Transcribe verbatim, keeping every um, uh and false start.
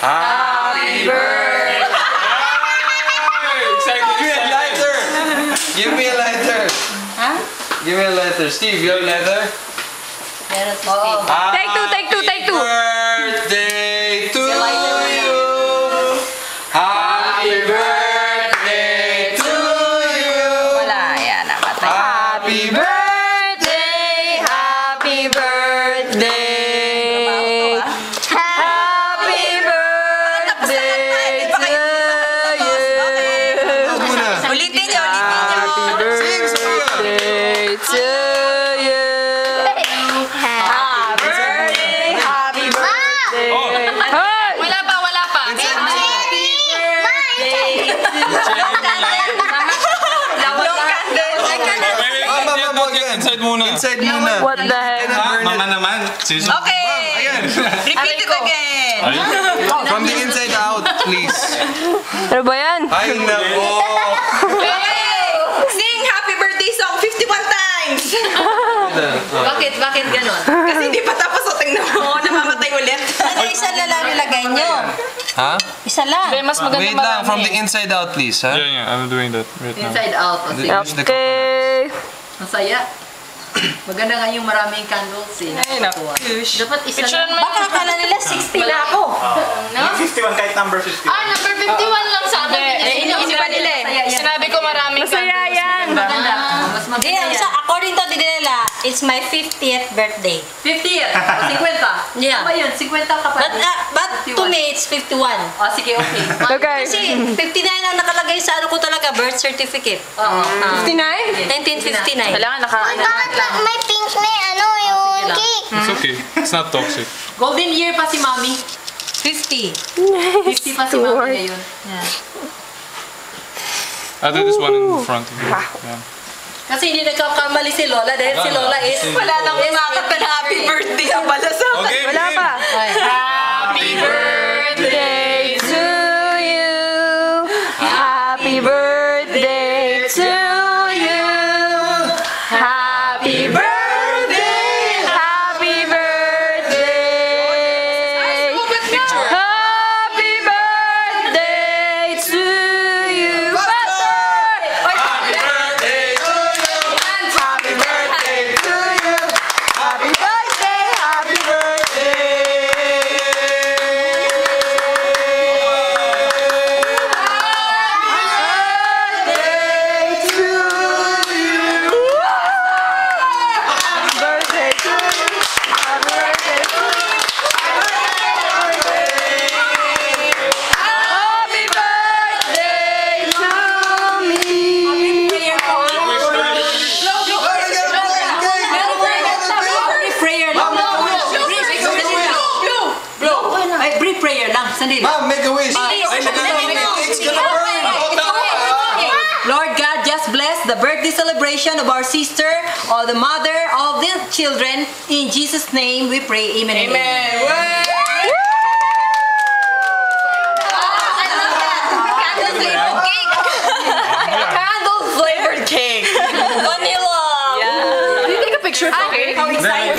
Happy birthday! Give me a lighter! Give me a lighter! Huh? Give me a lighter. Steve, you have a lighter? Oh. Take two, take two, take two! Happy birthday to you! Happy birthday to you! Wala, yan, napatay. Happy birthday! Happy birthday! Inside muna. Inside muna. What the heck? Ah, mama naman. Okay. Repeat it again. From the inside out, please. Ano ba yan? Ay, nabo. Sing happy birthday song fifty-one times. Bakit? Bakit ganon? Kasi hindi pa tapos o tingnan mo. Namamatay ulit. Ano isa na lang nilagay nyo? Ha? Isa lang. Wait lang. From the inside out, please. Yeah, yeah. I'm doing that right now. Inside out. Okay. Masaya. Maganda nga yung maraming candles eh. Ay, nakuha. Dapat isa lang. Baka akala nila sixty na ako. fifty-one kahit number fifty-one. Ah, number fifty-one lang sa akin. Inisip nila eh. Sinabi ko maraming candles. Masaya yan. Maganda. Mas maganda yan. According to nila, it's my fiftieth birthday. fiftieth? fifty? Yeah. Ano yun? fifty ka pa. But to me, it's fifty-one. O, sige, okay. Kasi fifty-nine ang nakalagay sa ano ko talaga, birth certificate. fifty-nine? nineteen fifty-nine. Kailangan naka... May pink na ano yung cake. It's okay. It's not toxic. Golden year pa si Mommy. fifty. fifty pa si Mommy ngayon. I'll do this one in front of you. Kasi hindi nagkakamali si Lola dahil si Lola is wala nang umakap na happy birthday ang bala sa akin. Wala pa. Happy birthday to you. Happy birthday to you. Happy birthday! Happy birthday! Happy birthday to you! Happy birthday to you! Happy birthday to you! Happy birthday! Happy birthday! Happy birthday to you! Mom, make a wish. Lord God, just bless the birthday celebration of our sister or the mother of the children. In Jesus' name we pray. Amen. Amen. Candle flavored cake. Vanilla. Yeah. Can you take a picture for me? How exciting.